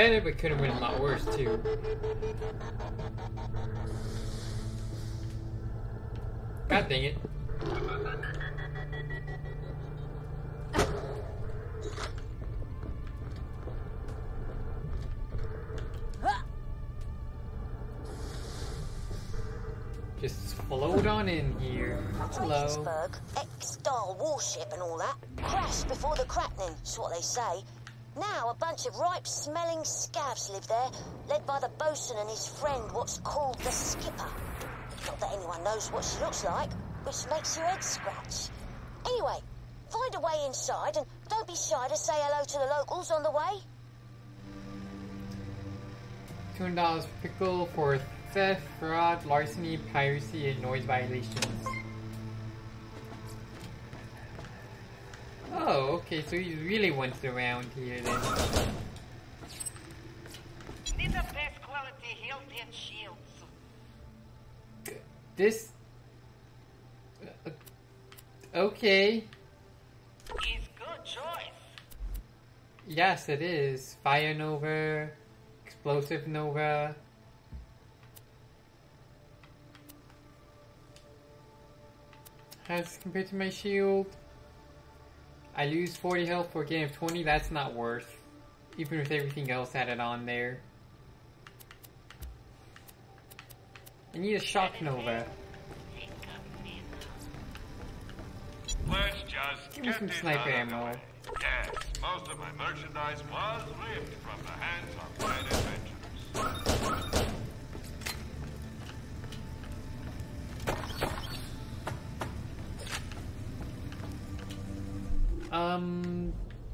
bet it could have been a lot worse too. God dang it. Just float on in here. Hello. X-Star warship and all that. Crashed before the Crackney, is what they say. Now a bunch of ripe-smelling scabs live there, led by the bosun and his friend, what's called the Skipper. Not that anyone knows what she looks like, which makes your head scratch. Anyway, find a way inside and don't be shy to say hello to the locals on the way. $200 per pickle for theft, fraud, larceny, piracy, and noise violations. Oh, okay, so he really wants around here then. These are best quality health and shields. This... okay. It's good choice. Yes, it is. Fire Nova, Explosive Nova. How's it compared to my shield? I lose 40 health for a gain of 20, that's not worth. Even with everything else added on there. I need a shock nova. Give me some sniper ammo. Yes, most of my merchandise was ripped from the hands of my adventurers.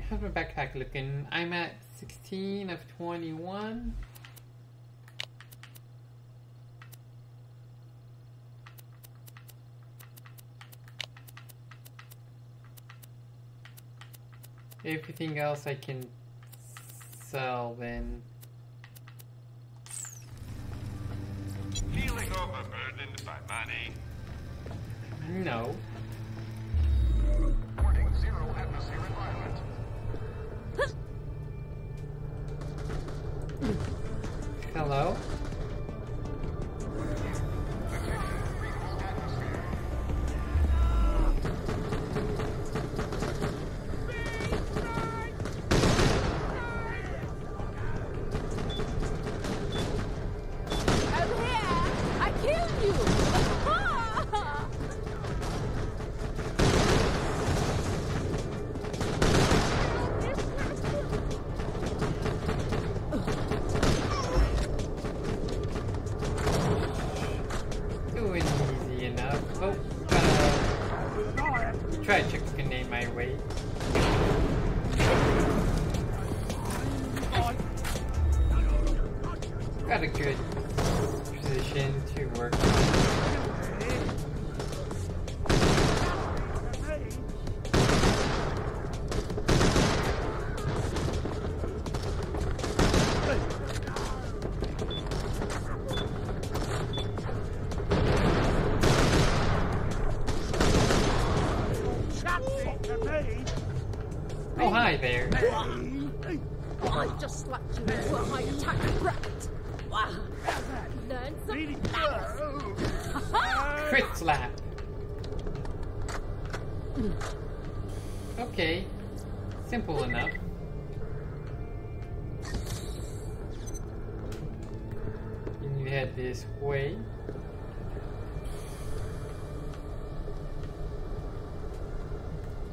How's my backpack looking? I'm at 16 of 21. Everything else I can sell then. Feeling overburdened by money? No. Zero atmosphere environment. Hello?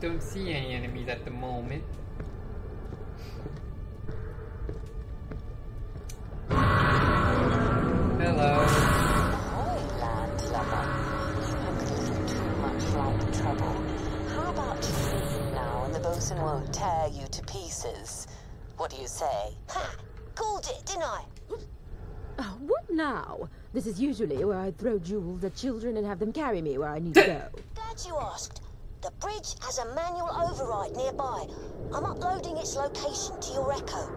Don't see any enemies at the moment. Hello. Oi, landlubber. You look a little too much like trouble. How about you leave now and the bosun won't tear you to pieces? What do you say? Ha! Called it, didn't I? What now? This is usually where I throw jewels at children and have them carry me where I need to go. Glad you asked. The bridge has a manual override nearby. I'm uploading its location to your Echo.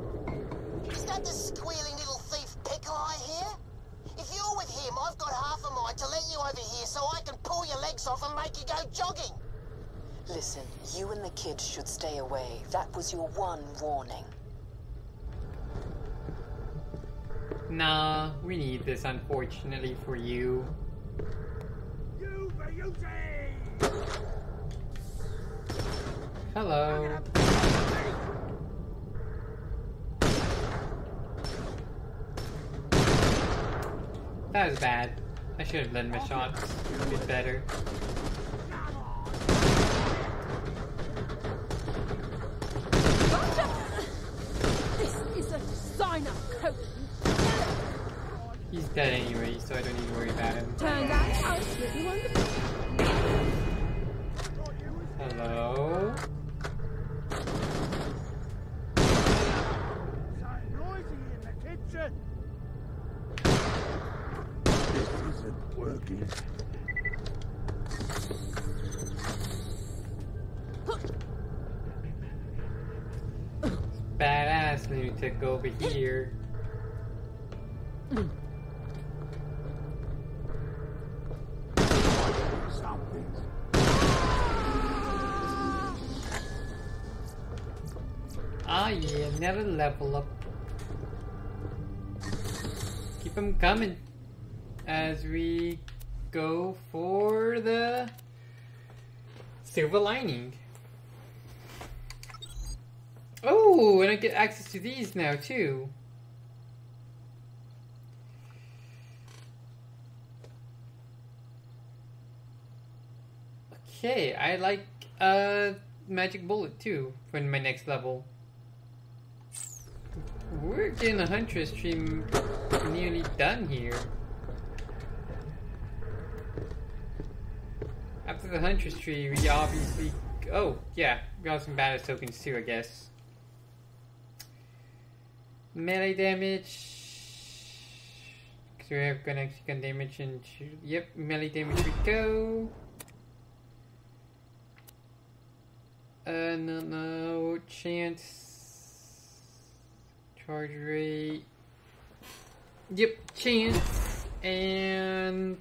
Is that the squealing little thief Pickle I hear? If you're with him, I've got half a mind to let you over here so I can pull your legs off and make you go jogging. Listen, you and the kids should stay away. That was your one warning. Nah, we need this, unfortunately for you. Hello. That was bad. I should have led my shots a bit better. This is a sign of Conan. He's dead anyway, so I don't need to worry about him. Turns out I was really wonderful. Hello. Badass lunatic over here. Ah yeah, another level up. Keep them coming as we go for the silver lining. Oh, and I get access to these now too. Okay, I like a magic bullet too for my next level. We're getting the Huntress stream nearly done here. After the Huntress tree, we obviously... Oh, yeah. We got some badass tokens too, I guess. Melee damage. Because we have gun, actually gun damage and... Yep, melee damage we go. No chance. Charge rate. Yep, chance. And...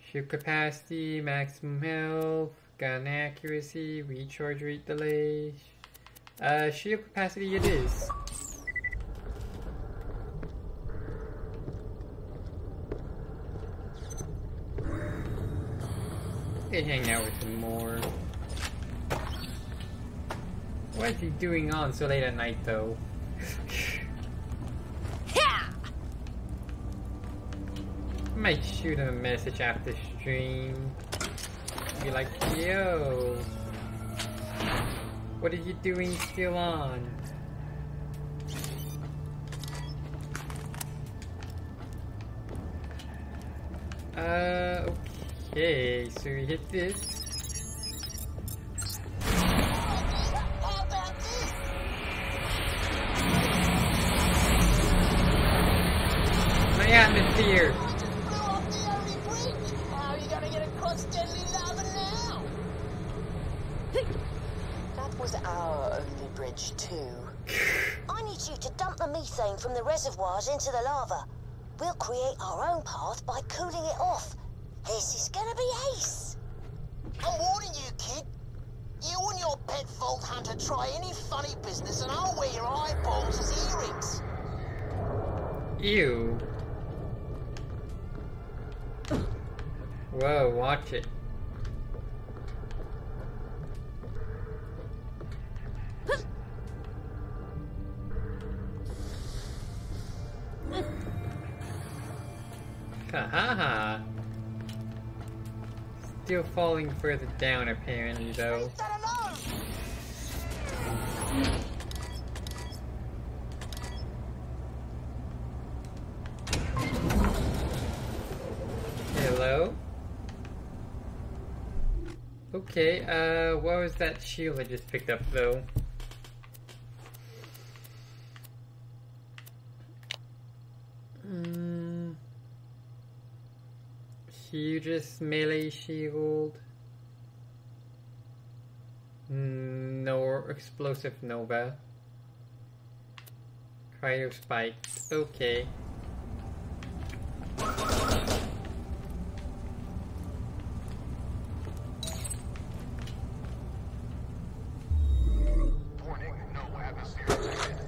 Ship capacity, maximum health, gun accuracy, recharge rate delay. Shield capacity it is. Let's hang out with some more. What is he doing on so late at night though? Might shoot him a message after stream. Be like, yo, what are you doing still on? Okay, so we hit this. My atmosphere. From the reservoirs into the lava. We'll create our own path by cooling it off. This is gonna be ace. I'm warning you, kid. You and your pet Vault Hunter try any funny business and I'll wear your eyeballs as earrings. Ew. Whoa, watch it. Haha! Still falling further down apparently though. Hello? Okay, what was that shield I just picked up though? Hugest melee shield. No explosive nova. Cryo spikes. Okay. Warning, no atmosphere.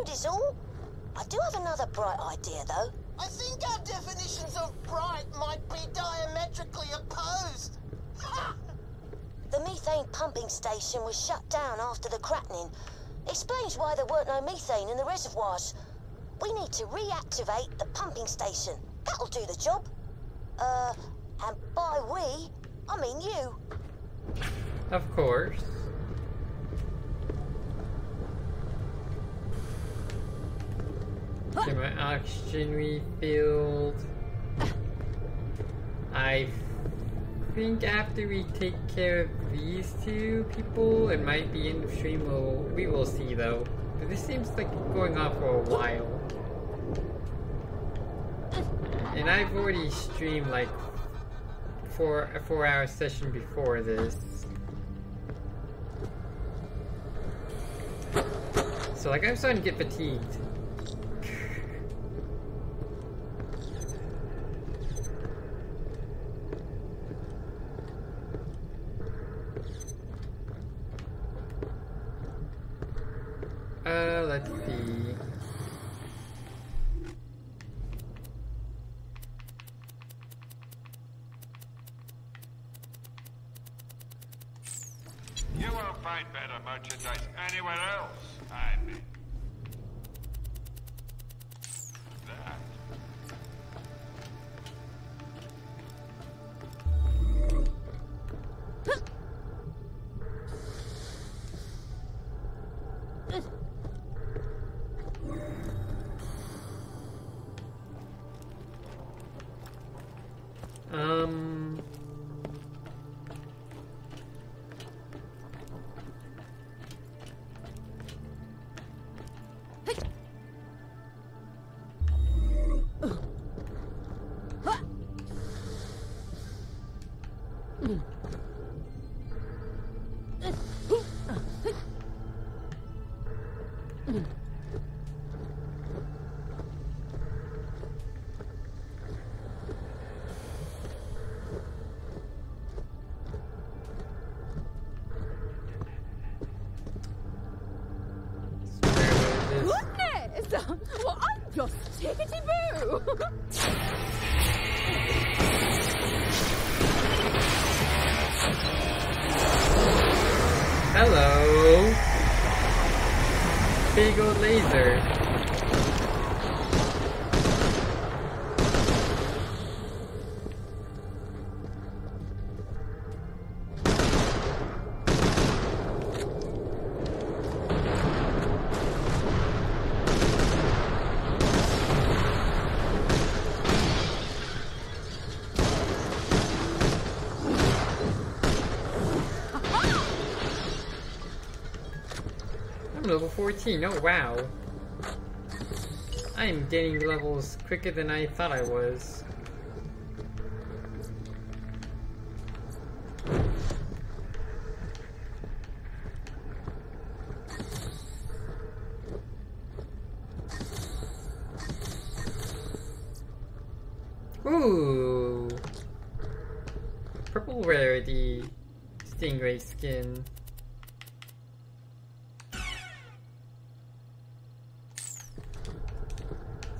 road is all. I do have another bright idea, though. I think our definitions of bright might be diametrically opposed. The methane pumping station was shut down after the cracking. Explains why there weren't no methane in the reservoirs. We need to reactivate the pumping station. That'll do the job. And by we, I mean you. Of course. Get my oxygen refilled. I think after we take care of these two people, it might be in the stream. We will see though. But this seems like going on for a while. And I've already streamed like a 4-hour session before this. So like I'm starting to get fatigued. Let's see. You won't find better merchandise anywhere else, I mean. Hello. Big old laser. Level 14, oh wow. I'm getting levels quicker than I thought I was. Ooh! Purple rarity stingray skin.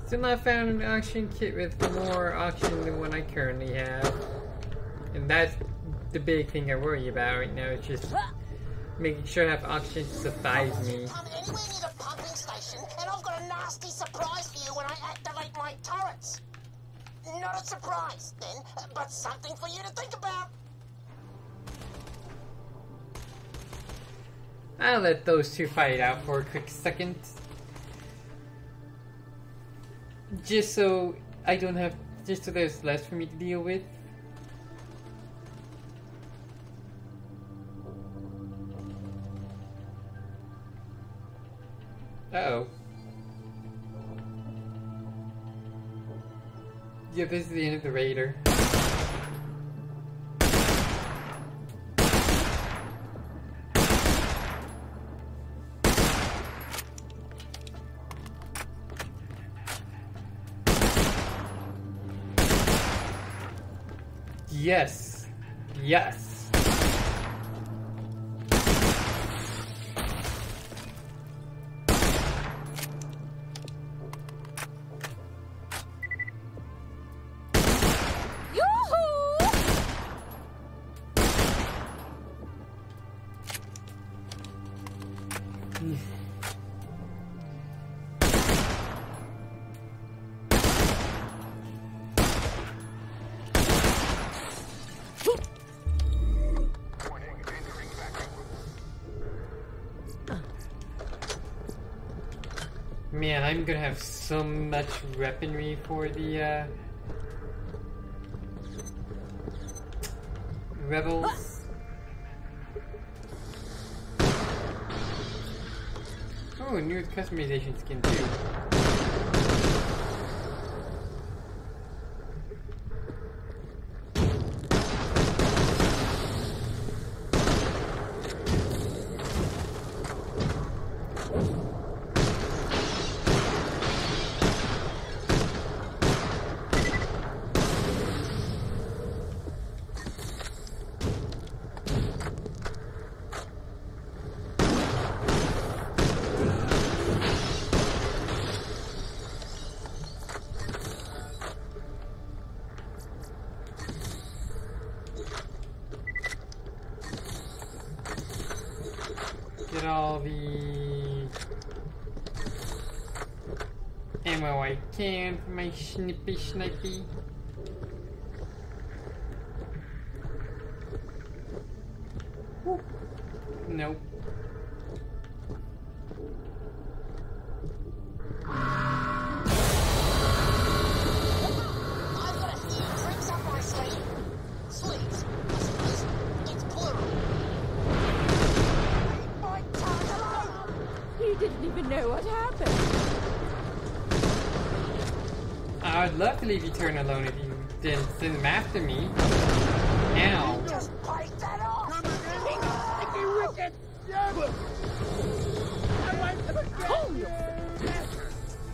Still not found an auction kit with more auction than what I currently have. And that's the big thing I worry about right now, is just making sure I have auction to surprise me. Come anywhere near the pumping station and I've got a nasty surprise for you when I activate my turrets. Not a surprise then, but something for you to think about. I'll let those two fight it out for a quick second. Just so I don't have, just so there's less for me to deal with. Uh-oh. Yeah, this is the end of the Raider. Yes. Yes. Man, I'm gonna have so much weaponry for the Rebels. Oh, new customization skin too. All the ammo I can for my snipey. Woo. Nope. I'd love to leave you turn alone if you didn't send them after me. Now. Just bite that off! Wicked! I want them again!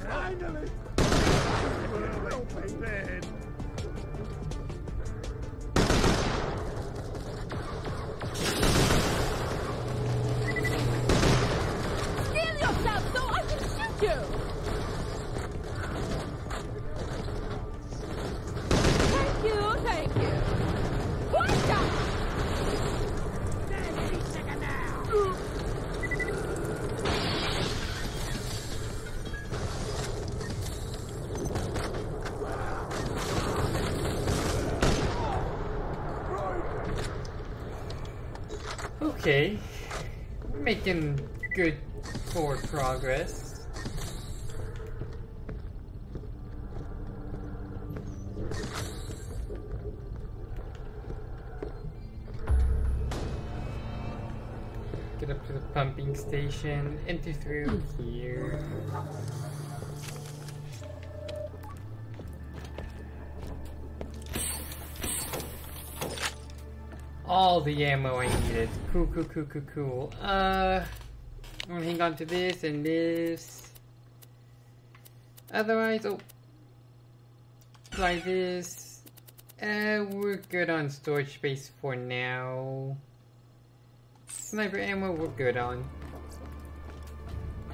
Finally! Open bed! Okay, making good forward progress. Get up to the pumping station, enter through here. All the ammo I needed. Cool. I'm gonna hang on to this and this. Otherwise, oh. Apply this. We're good on storage space for now. Sniper ammo, we're good on. I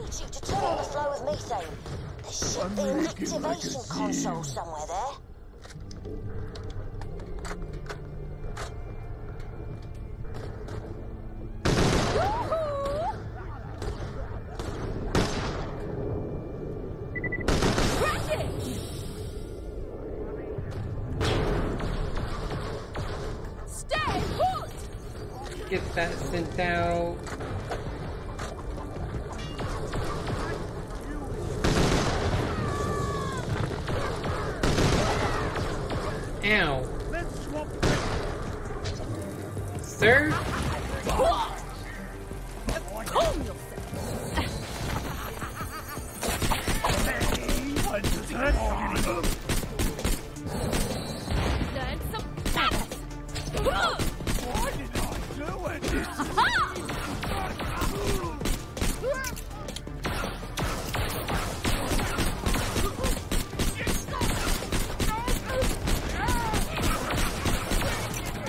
need you to turn on the flow of methane. There should be an activation console somewhere there. Get that sent out. Ow. Sir?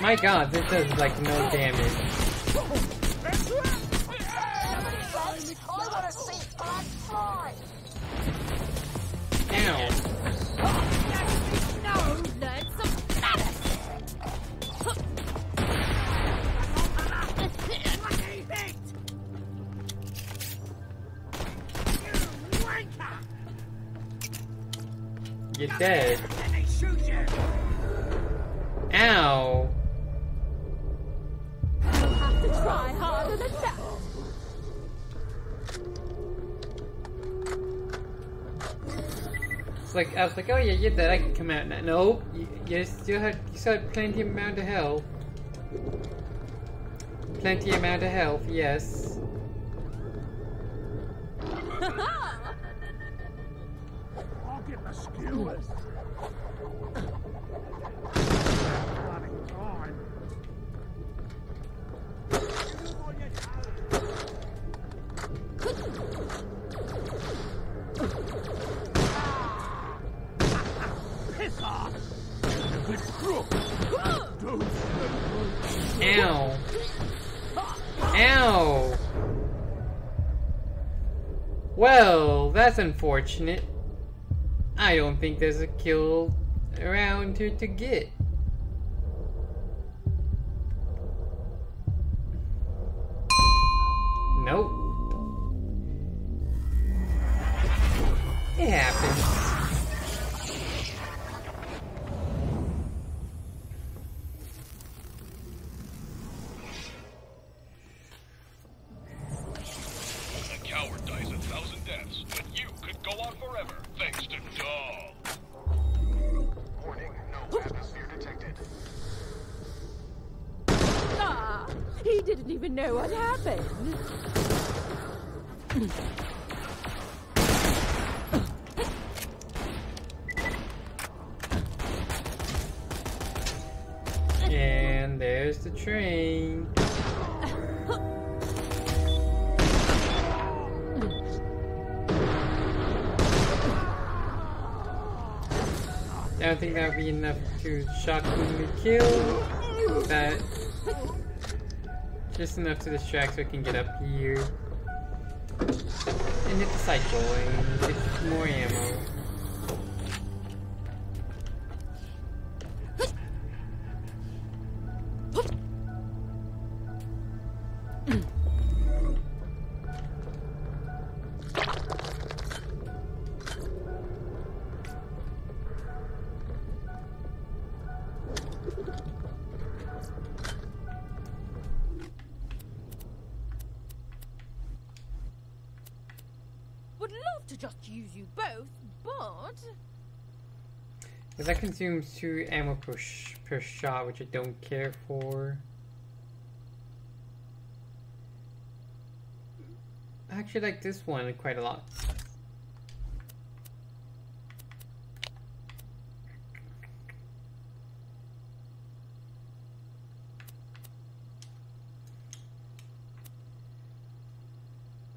My god, this does like no damage. Ow. You're dead. Ow. Try harder than that. I was like, oh yeah, you did that. I can come out now. Nope, you still had plenty amount of health. Plenty amount of health. Yes. I'll get the skewers. Ow. Ow. Well, that's unfortunate. I don't think there's a kill around here to get. Nope. It happens. And there's the train. I don't think that would be enough to shockingly kill, but just enough to distract so I can get up here and hit the cycle and get more ammo. Because that consumes 2 ammo per shot, which I don't care for. I actually like this one quite a lot.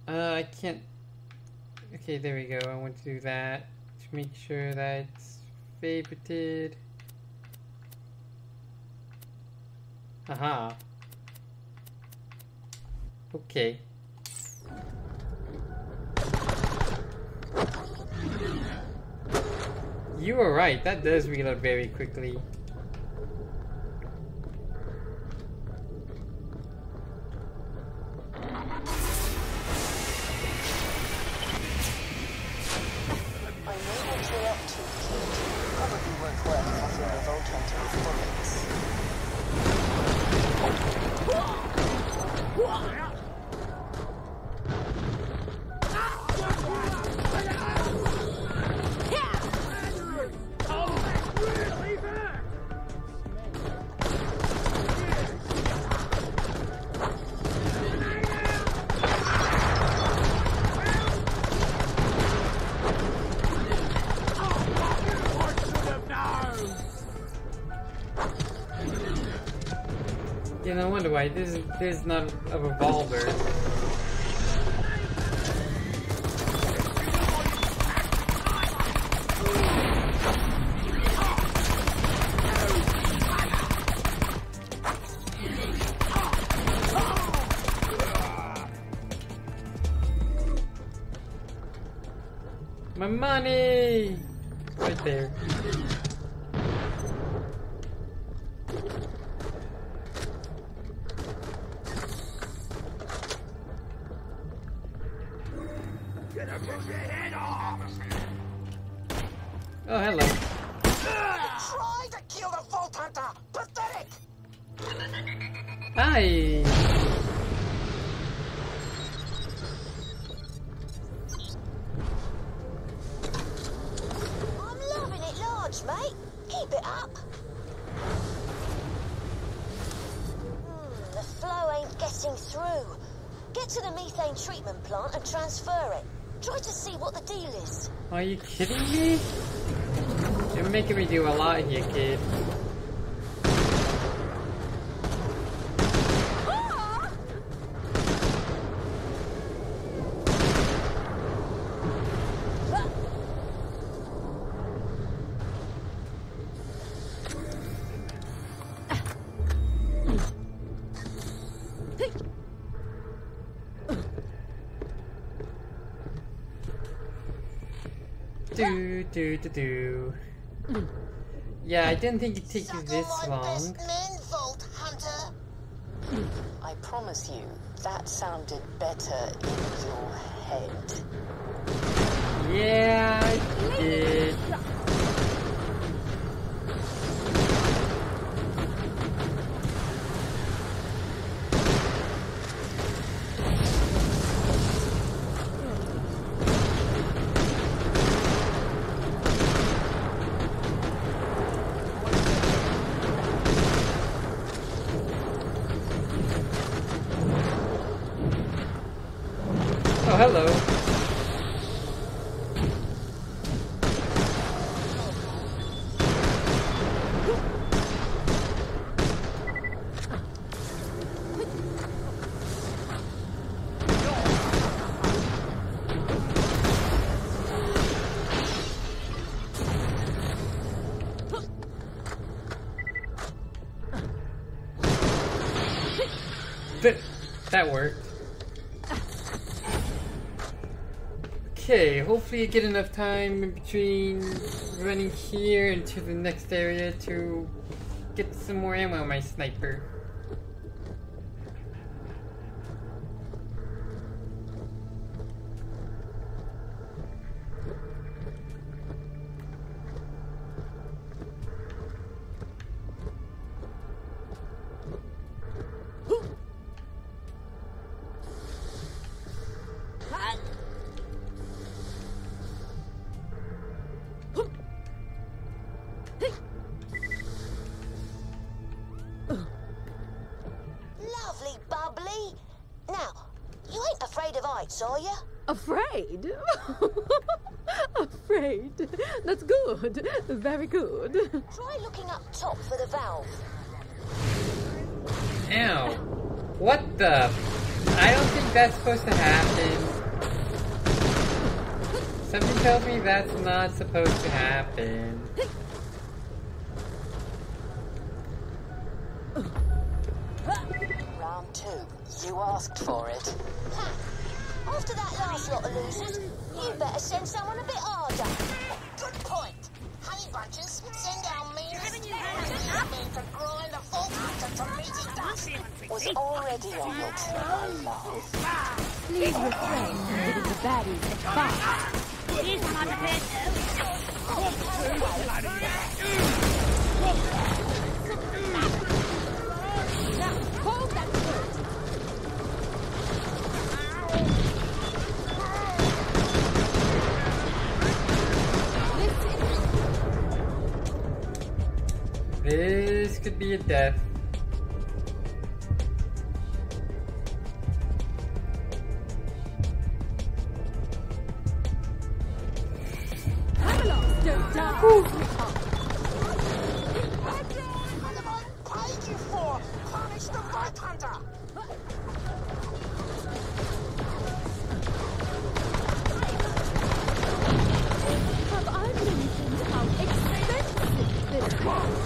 I can't... Okay, there we go. I want to do that to make sure that it's favorited. Aha. Okay. You were right, that does reload very quickly. I wonder why this is not a revolver. My money! Right there. Oh, hello. Try to kill the Vault Hunter! Pathetic! Hi! I'm getting through. Get to the methane treatment plant and transfer it. Try to see what the deal is. Are you kidding me? You're making me do a lot here, kid. Yeah, I didn't think it'd take you this long. Hunter. I promise you, that sounded better in your head. Yeah, I did. Hello. That worked. Okay, hopefully you get enough time in between running here and to the next area to get some more ammo on my sniper. Afraid? Afraid? That's good. Very good. Try looking up top for the valve. Ow. What the? I don't think that's supposed to happen. Something tells me that's not supposed to happen. Round two. You asked for it. After that last lot of losers, you better send someone a bit harder. Good point. Honey bunches, send down me. To grind the full hunter to meet his dust. Was already on it. Please refrain from giving the baddies a fight. Here's my pet. Hold that foot. This could be a death. Come along, don't die. I paid you for. Punish the Black Hunter. Have I mentioned how expensive this was?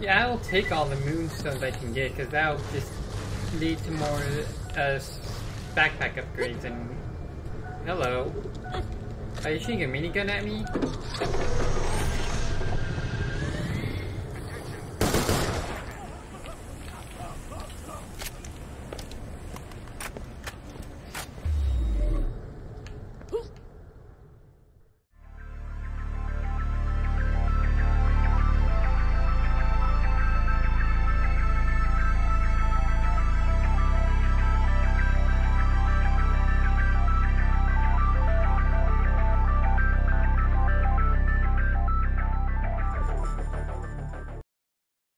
Yeah, I'll take all the moonstones I can get, because that'll just lead to more backpack upgrades and... Hello. Are you shooting a minigun at me?